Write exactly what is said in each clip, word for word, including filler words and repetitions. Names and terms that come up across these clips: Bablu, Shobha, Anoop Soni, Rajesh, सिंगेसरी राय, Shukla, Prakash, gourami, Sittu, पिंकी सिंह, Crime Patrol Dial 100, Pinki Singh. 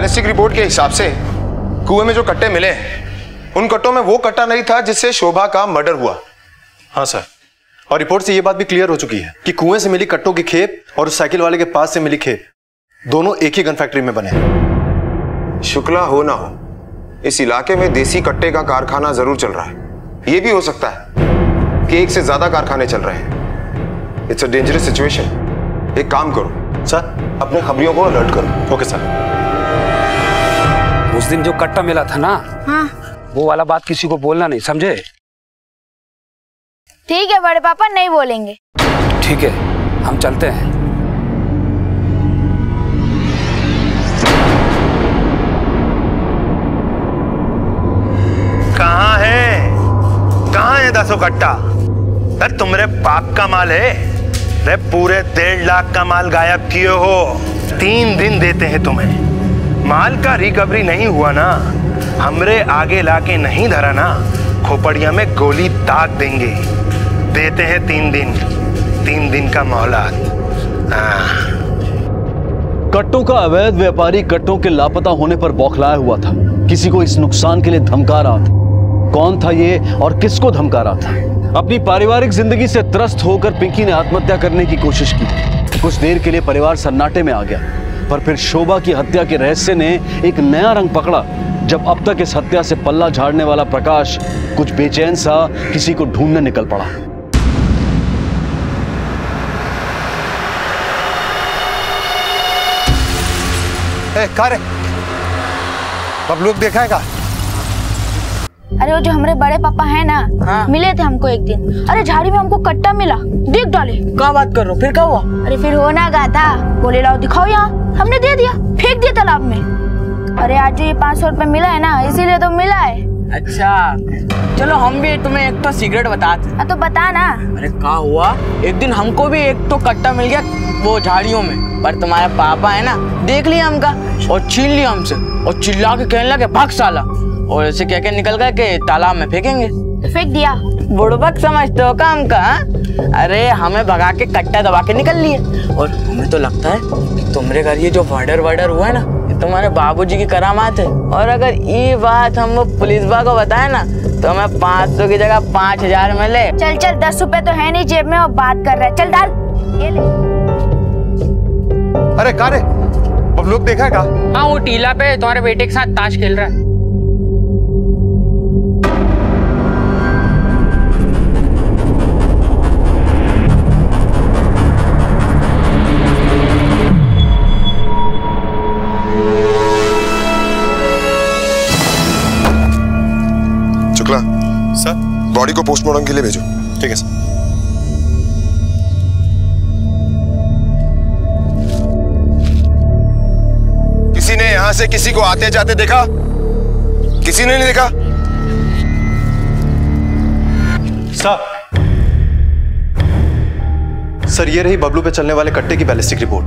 Ballistic report के हिसाब से कुएं में जो कट्टे मिले उन कट्टों में वो कट्टा नहीं था जिससे शोभा का मर्डर हुआ। हाँ सर, और रिपोर्ट से ये बात भी क्लियर हो चुकी है कि कुएं से मिली कट्टों की खेप और उस साइकिल वाले के पास से मिली खेप दोनों एक ही गन फैक्ट्री में बने। शुक्ला हो ना हो, इस इलाके में देसी कट्टे का कारखाना जरूर चल रहा है। ये भी हो सकता है कि एक से ज्यादा कारखाने चल रहे हैं। It's a dangerous situation. एक काम करो सर, अपने खबरियों को अलर्ट करो। Okay sir. उस दिन जो कट्टा मिला था ना, हाँ। वो वाला बात किसी को बोलना नहीं, समझे? ठीक है बड़े पापा, नहीं बोलेंगे। ठीक है, हम चलते हैं। कहाँ है कहाँ है दसो कट्टा? अरे तुमरे बाप का माल है रे। पूरे डेढ़ लाख का माल गायब किए हो। तीन दिन देते हैं तुम्हें। माल का रिकवरी नहीं हुआ ना, हमरे आगे लाके नहीं धरा ना, खोपड़िया में गोली दाग देंगे। देते हैं तीन दिन तीन दिन का मोहलत। कट्टों का अवैध व्यापारी कट्टों के लापता होने पर बौखलाया हुआ था। किसी को इस नुकसान के लिए धमका रहा था। कौन था ये और किसको धमका रहा था? अपनी पारिवारिक जिंदगी से त्रस्त होकर पिंकी ने आत्महत्या करने की कोशिश की। कुछ देर के लिए परिवार सन्नाटे में आ गया, पर फिर शोभा की हत्या के रहस्य ने एक नया रंग पकड़ा। जब अब तक इस हत्या से पल्ला झाड़ने वाला प्रकाश कुछ बेचैन सा किसी को ढूंढने निकल पड़ा। ए, कारे, बबलू देखा है का? अरे वो जो हमारे बड़े पापा हैं ना, हाँ? मिले थे हमको एक दिन। अरे झाड़ी में हमको कट्टा मिला, देख डाले। क्या बात कर रहे हो? फिर क्या हुआ? अरे फिर होना गा था, बोले लाओ दिखाओ यहाँ। हमने दे दिया, फेंक दिया तालाब में। अरे आज जो ये पाँच सौ रुपए मिला है ना, इसीलिए तो मिला है। अच्छा चलो, हम भी तुम्हें एक तो सिगरेट बताते। तो बता ना। अरे क्या हुआ, एक दिन हमको भी एक तो कट्टा मिल गया वो झाड़ियों में, पर तुम्हारा पापा है ना, देख लिया हमका और छीन लिया हमसे और चिल्ला के कहने लगे भाग साला, और ऐसे क्या क्या निकल गया कि तालाब में फेंकेंगे। फेंक दिया। बुड़बक समझते हो काम का? अरे हमें भगा के कट्टा दबा के निकल लिए। और हमें तो लगता है तुम्हारे घर ये जो मर्डर वर्डर हुआ है ना, ये तुम्हारे बाबूजी की करामात है। और अगर ये बात हम वो पुलिस बा को बताए ना, तो हमें पाँच सौ की जगह पाँच हजार मिले। चल चल, दस रुपए तो है नहीं जेब में और बात कर रहा है, चल डाल ये ले। अरे का रे, अब लोग देखा का? हाँ, वो टीला पे तुम्हारे बेटे के साथ ताश खेल रहा है। सर, बॉडी को पोस्टमार्टम के लिए भेजो। ठीक है सर। किसी ने यहां से किसी को आते जाते देखा? किसी ने नहीं देखा सर। सर ये रही बबलू पे चलने वाले कट्टे की बैलिस्टिक रिपोर्ट।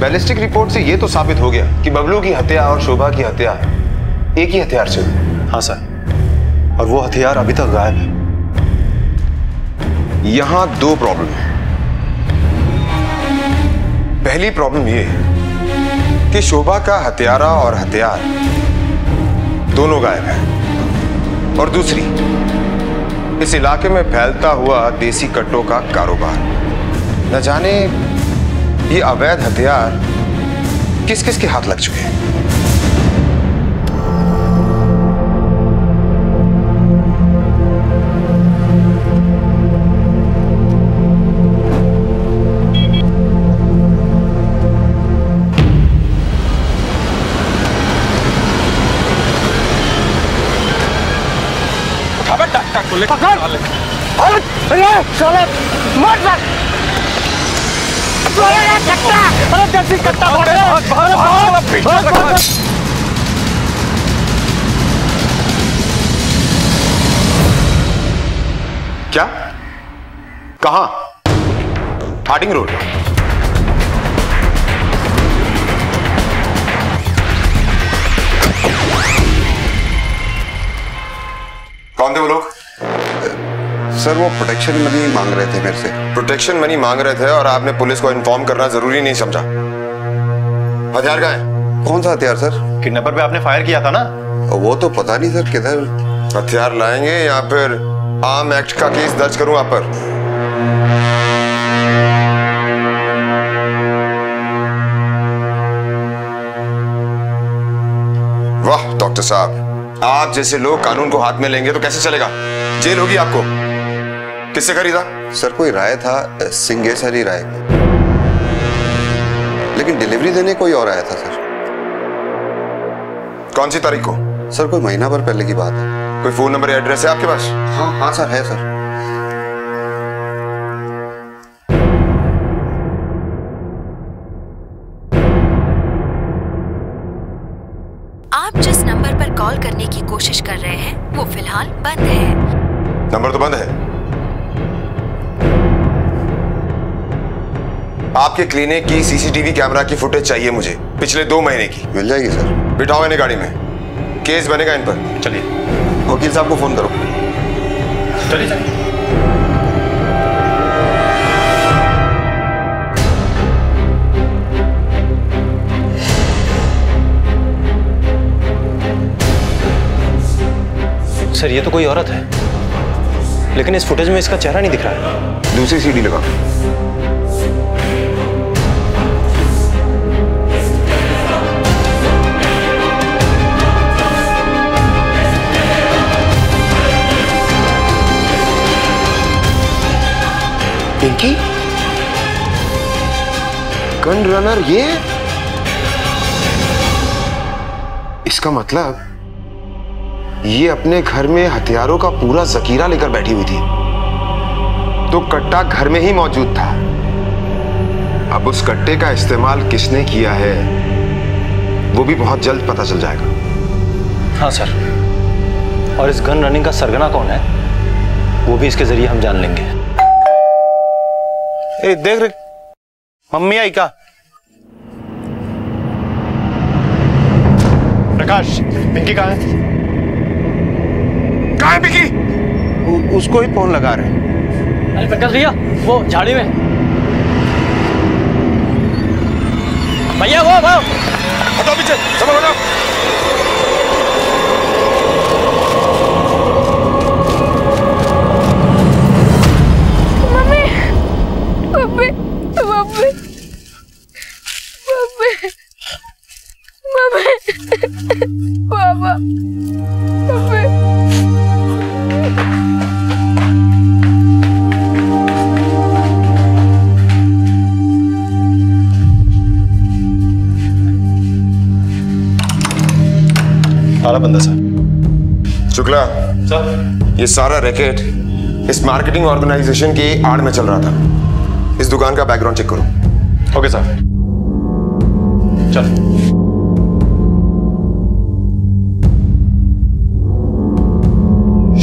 बैलिस्टिक रिपोर्ट से ये तो साबित हो गया कि बबलू की हत्या और शोभा की हत्या एक ही हथियार से। हाँ सर, और वो हथियार अभी तक गायब है। यहां दो प्रॉब्लम है। पहली प्रॉब्लम ये कि शोभा का हत्यारा और हथियार दोनों गायब है, और दूसरी इस इलाके में फैलता हुआ देसी कट्टों का कारोबार। न जाने ये अवैध हथियार किस किस के हाथ लग चुके हैं। पकड़! अरे चले मत भाग! चले ना कट्टा! अरे जल्दी कट्टा पकड़! अरे भाग! पीछे कट्टा! क्या? कहाँ? Harding road. कौन थे वो लोग? सर वो प्रोटेक्शन मनी मांग रहे थे मेरे से। प्रोटेक्शन मनी मांग रहे थे और आपने पुलिस को इन्फॉर्म करना जरूरी नहीं समझा। हथियार कहाँ है? कौन सा हथियार सर? किडनैपर पे आपने फायर किया था ना। वो तो पता नहीं सर किधर हथियार लाएंगे या फिर आर्म एक्ट का केस दर्ज करूं आप पर। वाह डॉक्टर साहब, आप जैसे लोग कानून को हाथ में लेंगे तो कैसे चलेगा? जेल होगी आपको। किससे खरीदा सर? कोई राय था, सिंगेसरी राय, लेकिन डिलीवरी देने कोई और आया था सर। कौन सी तारीख को सर? कोई महीना भर पहले की बात है। कोई फोन नंबर या एड्रेस है आपके पास? हाँ हाँ सर है सर। आप जिस नंबर पर कॉल करने की कोशिश कर रहे हैं वो फिलहाल बंद है। नंबर तो बंद है। आपके क्लिनिक की सीसीटीवी कैमरा की फुटेज चाहिए मुझे, पिछले दो महीने की। मिल जाएगी सर। बिठाओ इन्हें गाड़ी में, केस बनेगा इन पर। चलिए वकील साहब को फोन करो। चलिए चलिए। सर ये तो कोई औरत है, लेकिन इस फुटेज में इसका चेहरा नहीं दिख रहा है। दूसरी सीडी लगा। पिंकी, गन रनर ये? इसका मतलब ये अपने घर में हथियारों का पूरा जखीरा लेकर बैठी हुई थी, तो कट्टा घर में ही मौजूद था। अब उस कट्टे का इस्तेमाल किसने किया है वो भी बहुत जल्द पता चल जाएगा। हाँ सर, और इस गन रनिंग का सरगना कौन है वो भी इसके जरिए हम जान लेंगे। ए, देख रहे मम्मी आई का। प्रकाश, पिंकी कहाँ है? कहाँ है पिंकी? उसको ही फोन लगा रहे हैं। अरे प्रकाश भैया वो झाड़ी में। भैया वो वो हटो पीछे, सब हटो। बंदा सर। शुक्ला सर, ये सारा रैकेट इस मार्केटिंग ऑर्गेनाइजेशन की आड़ में चल रहा था। इस दुकान का बैकग्राउंड चेक करो। Okay sir. चलो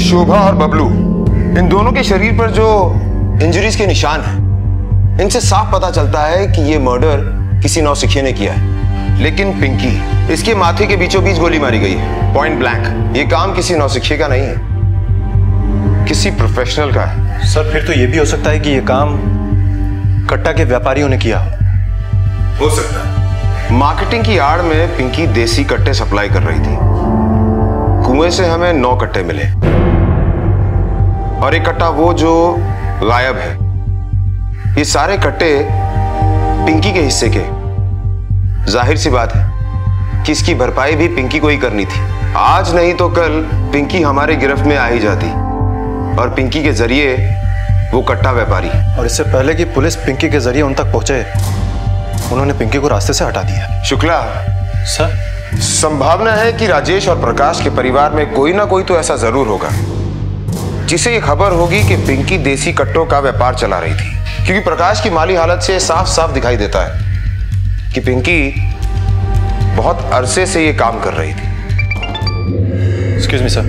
शोभा और बबलू, इन दोनों के शरीर पर जो इंजरीज के निशान हैं, इनसे साफ पता चलता है कि ये मर्डर किसी नौसिखिए ने किया है। लेकिन पिंकी, इसके माथे के बीचों बीच गोली मारी गई है, पॉइंट ब्लैंक। ये काम किसी नौसिखिए का नहीं है, किसी प्रोफेशनल का है। सर फिर तो ये भी हो सकता है कि ये काम कट्टा के व्यापारियों ने किया हो सकता है। मार्केटिंग की आड़ में पिंकी देसी कट्टे सप्लाई कर रही थी। कुएं से हमें नौ कट्टे मिले और एक कट्टा वो जो गायब है। ये सारे कट्टे पिंकी के हिस्से के। जाहिर सी बात है कि इसकी भरपाई भी पिंकी को ही करनी थी। आज नहीं तो कल पिंकी हमारे गिरफ्त में आ ही जाती, और पिंकी के जरिए वो कट्टा व्यापारी। और इससे पहले कि पुलिस पिंकी के जरिए उन तक पहुंचे, उन्होंने पिंकी को रास्ते से हटा दिया। शुक्ला सर, संभावना है कि राजेश और प्रकाश के परिवार में कोई ना कोई तो ऐसा जरूर होगा जिसे ये खबर होगी कि पिंकी देसी कट्टों का व्यापार चला रही थी, क्योंकि प्रकाश की माली हालत से साफ साफ दिखाई देता है कि पिंकी बहुत अरसे से ये काम कर रही थी। Excuse me sir.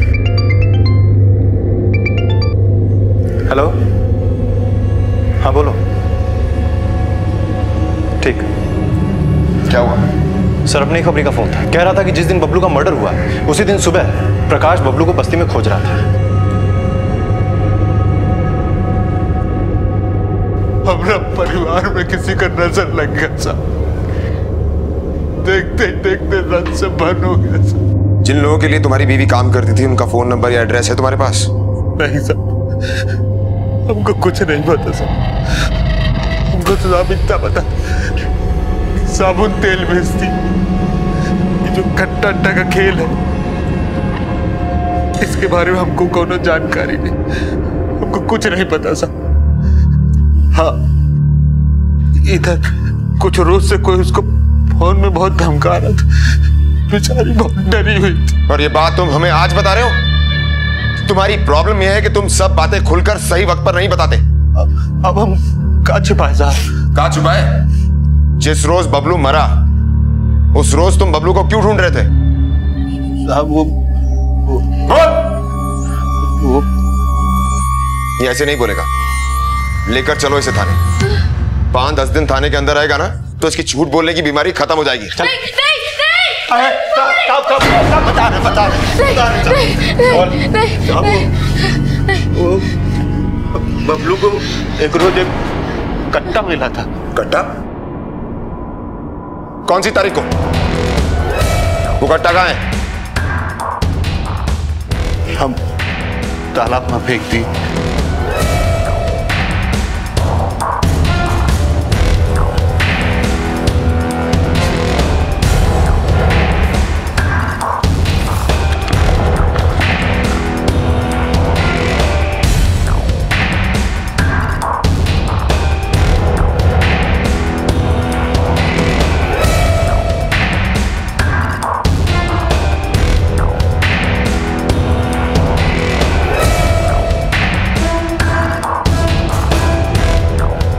हेलो, हाँ बोलो। ठीक, क्या हुआ सर? अपनी खबरी का फोन था, कह रहा था कि जिस दिन बबलू का मर्डर हुआ उसी दिन सुबह प्रकाश बबलू को बस्ती में खोज रहा था। हमारा परिवार में किसी का नजर लग गया साहब, देखते देखते रंग से बन हो गया साहब। जिन लोगों के लिए तुम्हारी बीवी काम करती थी उनका फोन नंबर या एड्रेस है तुम्हारे पास? नहीं साहब, हमको कुछ नहीं पता साहब, हमको तो साहब इतना पता साबुन तेल भेजती, ये जो खट्टा अट्टा का खेल है इसके बारे में हमको कोनो जानकारी नहीं, हमको कुछ नहीं पता साहब। हाँ, इधर कुछ रोज से कोई उसको फोन में बहुत धमका रहा था, बेचारी बहुत डरी हुई थी। और ये बात तुम हमें आज बता रहे हो? तुम्हारी प्रॉब्लम यह है कि तुम सब बातें खुलकर सही वक्त पर नहीं बताते। अब, अब हम कहाँ छुपाए साहब? कहाँ छुपाए? जिस रोज बबलू मरा उस रोज तुम बबलू को क्यों ढूंढ रहे थे साहब? वो वो ये ऐसे नहीं बोलेगा, लेकर चलो इसे थाने। पांच दस दिन थाने के अंदर आएगा ना तो इसकी झूठ बोलने की बीमारी खत्म हो जाएगी। चल। नहीं, नहीं, नहीं, नहीं, बता रहे, बता रहे। बबलू को एक रोज एक कट्टा मिला था। कट्टा? कौन सी तारीख को? वो कट्टा कहाँ है? हम तालाब में फेंक दी।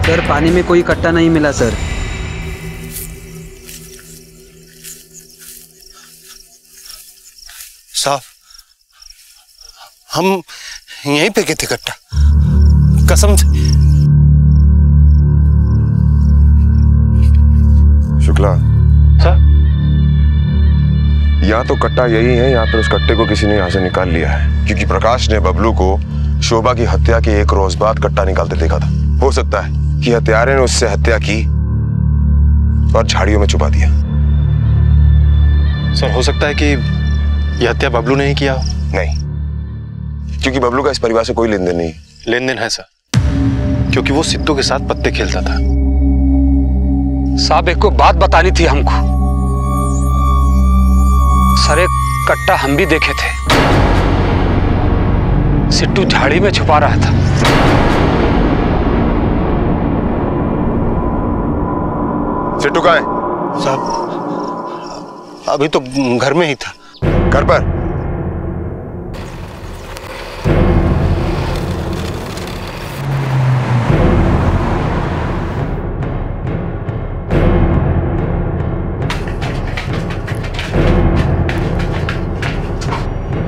सर, पानी में कोई कट्टा नहीं मिला सर। साहब, हम यहीं पे गए थे कट्टा, कसम से। शुक्ला सर, या तो कट्टा यही है या फिर उस कट्टे को किसी ने यहाँ से निकाल लिया है, क्योंकि प्रकाश ने बबलू को शोभा की हत्या के एक रोज बाद कट्टा निकालते देखा था। हो सकता है कि हत्यारे ने उससे हत्या की और झाड़ियों में छुपा दिया। सर, हो सकता है कि यह हत्या बबलू ने ही किया। नहीं, क्योंकि बबलू का इस परिवार से कोई लेन देन नहीं। लेन देन है सर, क्योंकि वो सिद्धू के साथ पत्ते खेलता था। साहब, एक को बात बतानी थी हमको। सर, एक कट्टा हम भी देखे थे, सिद्धू झाड़ी में छुपा रहा था। सिट्टू कहाँ है? साहब, अभी तो घर में ही था। घर पर?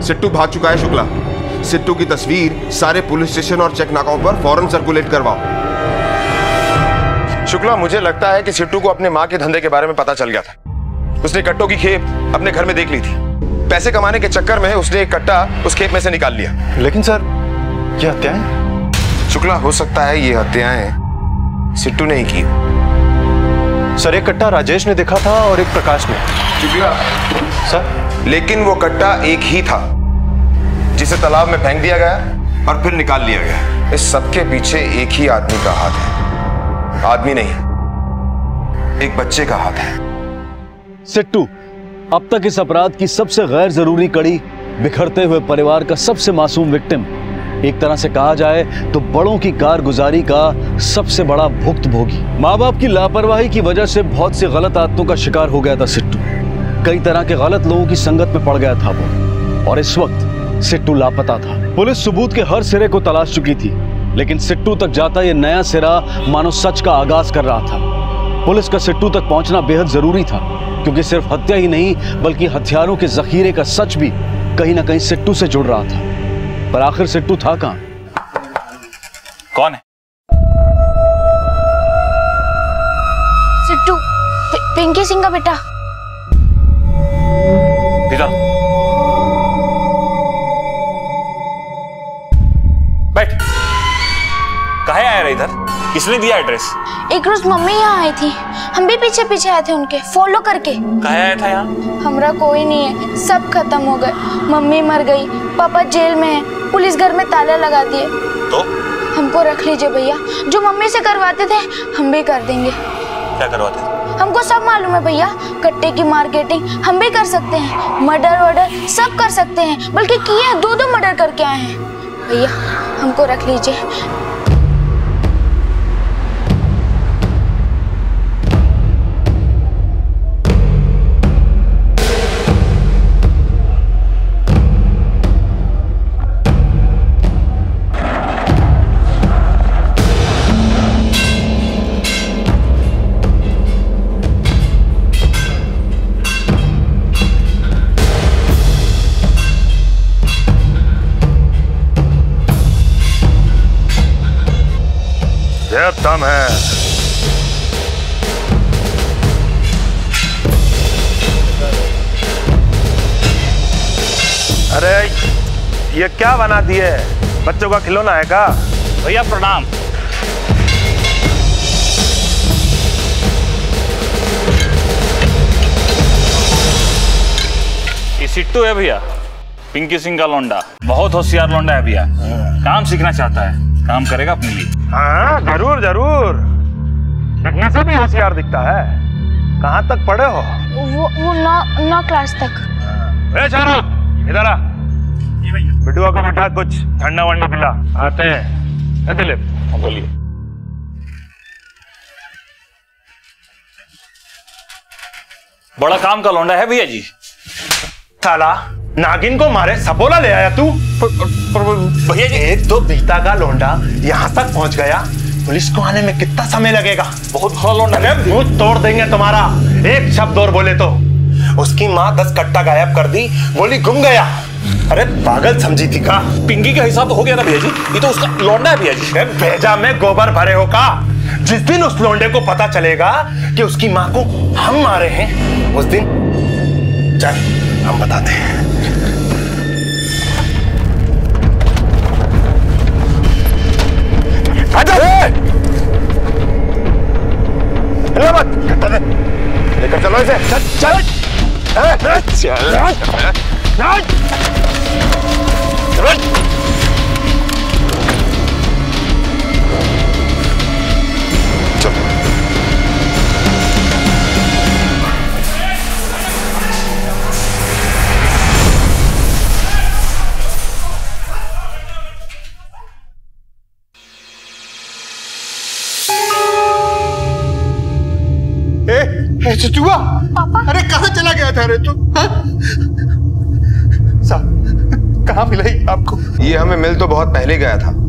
सिट्टू भाग चुका है शुक्ला। सिट्टू की तस्वीर सारे पुलिस स्टेशन और चेक नाकों पर फौरन सर्कुलेट करवाओ। शुक्ला, मुझे लगता है कि सिट्टू को अपने माँ के धंधे के बारे में पता चल गया था। उसने कट्टों की खेप अपने घर में देख ली थी। पैसे कमाने के चक्कर में उसने एक कट्टा उस खेप में से निकाल लिया। लेकिन सर, ये हत्याएं? शुक्ला, हो सकता है ये हत्याएं सिट्टू ने ही की। सर, एक कट्टा राजेश ने देखा था और एक प्रकाश ने। शुक्ला सर, लेकिन वो कट्टा एक ही था जिसे तालाब में फेंक दिया गया और फिर निकाल लिया गया। इस सबके पीछे एक ही आदमी का हाथ है। आदमी नहीं, एक बच्चे का हाथ है। सिट्टू, अब तक इस अपराध की सबसे गैर जरूरी कड़ी, बिखरते हुए परिवार का सबसे मासूम विक्टिम, एक तरह से कहा जाए तो बड़ों की कारगुजारी का सबसे बड़ा भुक्तभोगी, माँ बाप की लापरवाही की वजह से बहुत से गलत आदतों का शिकार हो गया था सिट्टू। कई तरह के गलत लोगों की संगत में पड़ गया था वो, और इस वक्त सिट्टू लापता था। पुलिस सबूत के हर सिरे को तलाश चुकी थी, लेकिन सिट्टू तक जाता यह नया सिरा मानो सच का आगाज कर रहा था। पुलिस का सिट्टू तक पहुंचना बेहद जरूरी था, क्योंकि सिर्फ हत्या ही नहीं बल्कि हथियारों के जखीरे का सच भी कहीं ना कहीं सिट्टू से जुड़ रहा था। पर आखिर सिट्टू था कहाँ? कौन है? सिट्टू, पिंकी सिंह का बेटा। पिता, बैठ। कहाँ आया है इधर? किसने दिया एड्रेस? एक रोज मम्मी यहाँ आई थी, हम भी पीछे पीछे आए थे उनके फॉलो करके। कहाँ आया था यहाँ? हमारा कोई नहीं है, सब खत्म हो गए। मम्मी मर गई, पापा जेल में है, पुलिस घर में ताला लगा दिए। तो हमको रख लीजिए भैया, जो मम्मी से करवाते थे हम भी कर देंगे। क्या करवाते थे? हमको सब मालूम है भैया, कट्टे की मार्केटिंग हम भी कर सकते हैं, मर्डर वर्डर सब कर सकते हैं, बल्कि किए हैं, दो दो मर्डर करके आए हैं। भैया हमको रख लीजिए। तम है अरे ये क्या बना दिए? बच्चों का खिलौना है का? भैया प्रणाम। ये सिट्टू है भैया, पिंकी सिंह का लौंडा। बहुत होशियार लौंडा है भैया, काम सीखना चाहता है, काम करेगा अपने लिए। हाँ जरूर जरूर, देखने से भी होशियार दिखता है। कहाँ तक पढ़े हो? वो वो नौ नौ क्लास तक। ए चारू इधर आ, बिटुआ को बिठा, कुछ ठंडा वंडा पिला। आते हैं ले, बोलिए। बड़ा काम का लौंडा है भैया जी। साला नागिन को मारे सपोला ले आया तू। भैया जी एक तो बीता का लौंडा यहाँ तक पहुँच गया, पुलिस को आने में कितना समय लगेगा? बहुत बड़ा लौंडा है, मुंह तोड़ देंगे तुम्हारा। एक शब्द और बोले तो उसकी माँ दस कट्टा गायब कर दी, बोली गुम गया। अरे पागल समझी थी का? पिंकी का हिसाब तो हो गया ना भैया जी, ये तो उसका लौंडा है भैया जी। भेजा में गोबर भरे हो का? जिस दिन उस लौंडे को पता चलेगा कि उसकी माँ को हम मारे हैं, उस दिन चल हम बताते हैं। लेकर चलो इसे। चल चल चल चुआ, अरे कहाँ चला गया था रे तू? कहाँ मिला ही आपको? ये हमें मिल तो बहुत पहले गया था।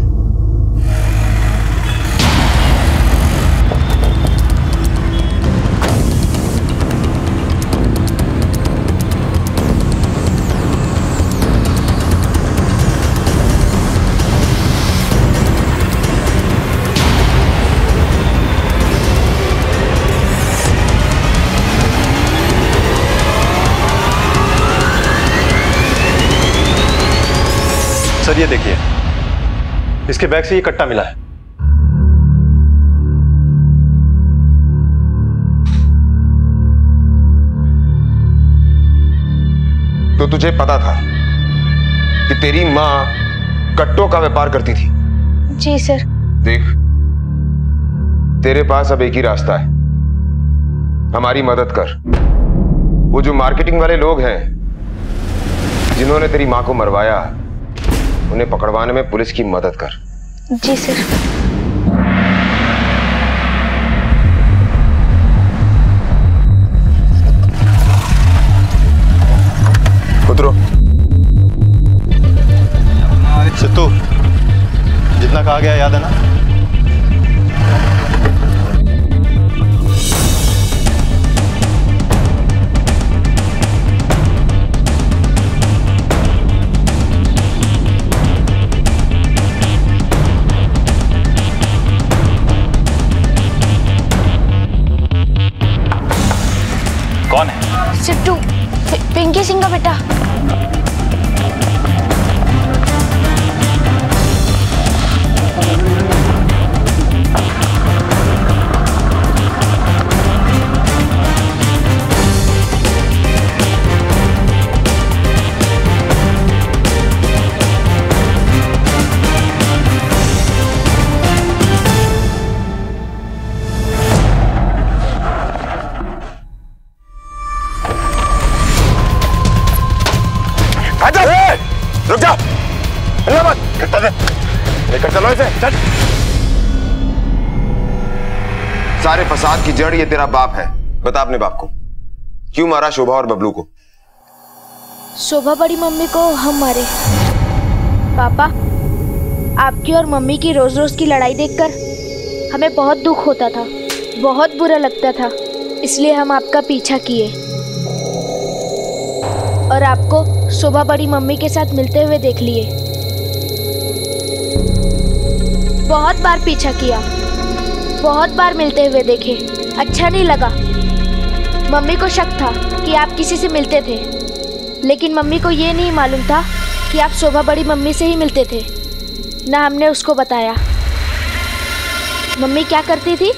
सर ये देखिए, इसके बैग से ये कट्टा मिला है। तो तुझे पता था कि तेरी माँ कट्टों का व्यापार करती थी? जी सर। देख तेरे पास अब एक ही रास्ता है, हमारी मदद कर। वो जो मार्केटिंग वाले लोग हैं जिन्होंने तेरी माँ को मरवाया, उन्हें पकड़वाने में पुलिस की मदद कर। जी सर। उतरो। सित्तू, जितना कहा गया याद है ना? कौन है? सिट्टू, पिंकी सिंह का बेटा। चलो इसे, चल। सारे फसाद की जड़ ये तेरा बाप है। बता अपने बाप को, क्यों मारा शोभा और बबलू को? शोभा बड़ी मम्मी को हम मारे। पापा, आपकी और मम्मी की रोज रोज की लड़ाई देखकर हमें बहुत दुख होता था, बहुत बुरा लगता था, इसलिए हम आपका पीछा किए और आपको शोभा बड़ी मम्मी के साथ मिलते हुए देख लिए। बहुत बार पीछा किया, बहुत बार मिलते हुए देखे, अच्छा नहीं लगा। मम्मी को शक था कि आप किसी से मिलते थे, लेकिन मम्मी को ये नहीं मालूम था कि आप शोभा बड़ी मम्मी से ही मिलते थे, ना हमने उसको बताया। मम्मी क्या करती थी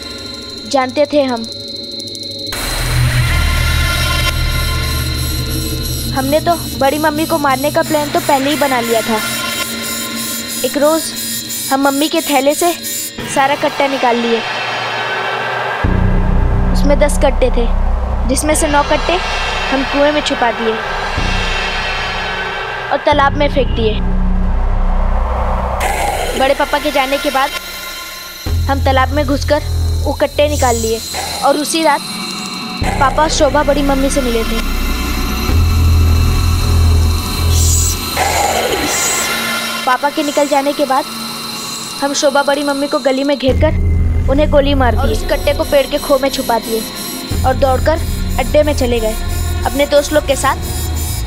जानते थे हम। हमने तो बड़ी मम्मी को मारने का प्लान तो पहले ही बना लिया था। एक रोज़ हम मम्मी के थैले से सारा कट्टा निकाल लिए। उसमें दस कट्टे थे, जिसमें से नौ कट्टे हम कुएं में छुपा दिए और तालाब में फेंक दिए। बड़े पापा के जाने के बाद हम तालाब में घुसकर वो कट्टे निकाल लिए और उसी रात पापा और शोभा बड़ी मम्मी से मिले थे। पापा के निकल जाने के बाद हम शोभा बड़ी मम्मी को गली में घेरकर उन्हें गोली मार दी और उस कट्टे को पेड़ के खो में छुपा दिए और दौड़कर अड्डे में चले गए अपने दोस्त लोग के साथ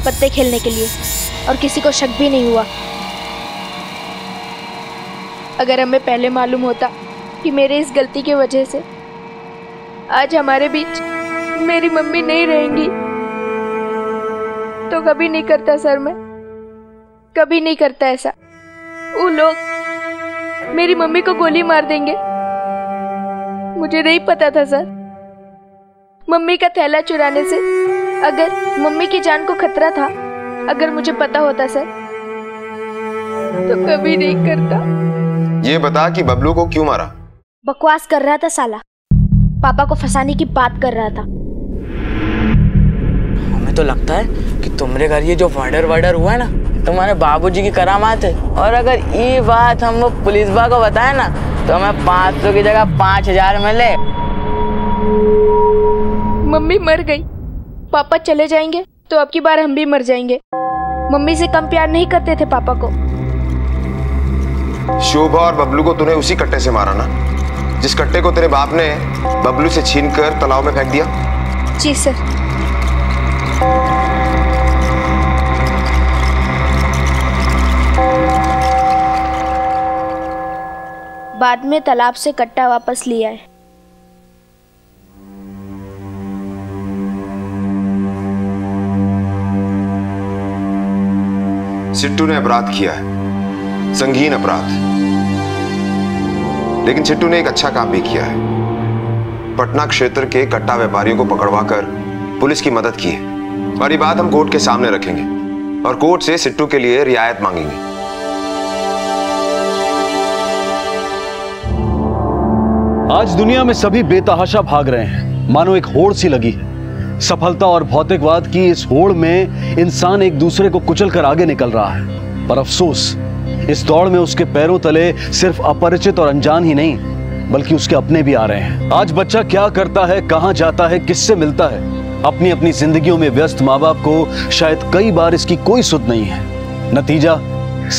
पत्ते खेलने के लिए, और किसी को शक भी नहीं हुआ। अगर हमें पहले मालूम होता कि मेरे इस गलती की वजह से आज हमारे बीच मेरी मम्मी नहीं रहेंगी तो कभी नहीं करता सर, मैं कभी नहीं करता ऐसा। वो लोग मेरी मम्मी को गोली मार देंगे, मुझे नहीं पता था सर। मम्मी का थैला चुराने से अगर मम्मी की जान को खतरा था, अगर मुझे पता होता सर तो कभी नहीं करता। ये बता कि बबलू को क्यों मारा? बकवास कर रहा था साला, पापा को फंसाने की बात कर रहा था। हमें तो लगता है कि तुम्हारे घर ये जो मर्डर वर्डर हुआ है ना, तुम्हारे बाबूजी की करामात है। और अगर ये बात हम लोग पुलिस बा को बताए ना तो हमें पाँच सौ की जगह पाँच हजार मिले। मम्मी मर गई, पापा चले जाएंगे तो अब की बार हम भी मर जाएंगे। मम्मी से कम प्यार नहीं करते थे पापा को। शोभा और बबलू को तूने उसी कट्टे से मारा ना, जिस कट्टे को तेरे बाप ने बबलू से छीन कर तालाब में फेंक दिया? जी सर। बाद में तालाब से कट्टा वापस लिया है। सिट्टू ने अपराध किया है, संगीन अपराध, लेकिन सिट्टू ने एक अच्छा काम भी किया है। पटना क्षेत्र के कट्टा व्यापारियों को पकड़वाकर पुलिस की मदद की है, और ये बात हम कोर्ट के सामने रखेंगे और कोर्ट से सिट्टू के लिए रियायत मांगेंगे। आज दुनिया में सभी बेतहाशा भाग रहे हैं, मानो एक होड़ सी लगी है। सफलता और भौतिकवाद की इस होड़ में इंसान एक दूसरे को कुचल कर आगे निकल रहा है, पर अफसोस इस दौड़ में उसके पैरों तले सिर्फ अपरिचित और अनजान ही नहीं बल्कि उसके अपने भी आ रहे हैं। आज बच्चा क्या करता है, कहाँ जाता है, किससे मिलता है, अपनी अपनी जिंदगियों में व्यस्त माँ बाप को शायद कई बार इसकी कोई सुध नहीं है। नतीजा,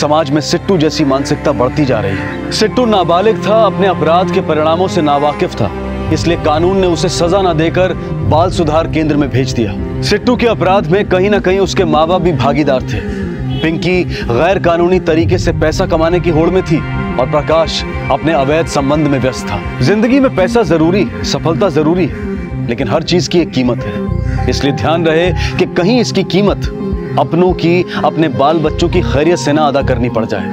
समाज में सिट्टू जैसी मानसिकता बढ़ती जा रही है। सिट्टू नाबालिग था, अपने अपराध के परिणामों से नावाकिफ था, इसलिए कानून ने उसे सजा न देकर बाल सुधार केंद्र में भेज दिया। सिट्टू के अपराध में कहीं ना कहीं उसके माँ बाप भी भागीदार थे। पिंकी गैर कानूनी तरीके से पैसा कमाने की होड़ में थी और प्रकाश अपने अवैध संबंध में व्यस्त था। जिंदगी में पैसा जरूरी, सफलता जरूरी है, लेकिन हर चीज की एक कीमत है, इसलिए ध्यान रहे कि कहीं इसकी कीमत अपनों की, अपने बाल बच्चों की खैरियत से ना अदा करनी पड़ जाए।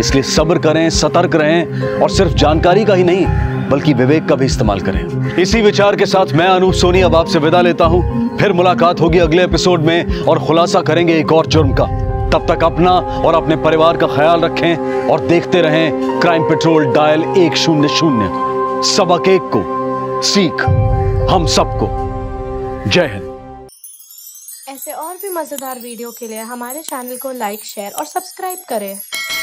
इसलिए सब्र करें, सतर्क रहें और सिर्फ जानकारी का ही नहीं बल्कि विवेक का भी इस्तेमाल करें। इसी विचार के साथ मैं अनूप सोनी अब आपसे विदा लेता हूं। फिर मुलाकात होगी अगले एपिसोड में और खुलासा करेंगे एक और जुर्म का। तब तक अपना और अपने परिवार का ख्याल रखें और देखते रहें क्राइम पेट्रोल डायल एक शून्य शून्य। सबक एक को, सीख हम सबको। जय हिंद। ऐसे और भी मज़ेदार वीडियो के लिए हमारे चैनल को लाइक, शेयर और सब्सक्राइब करें।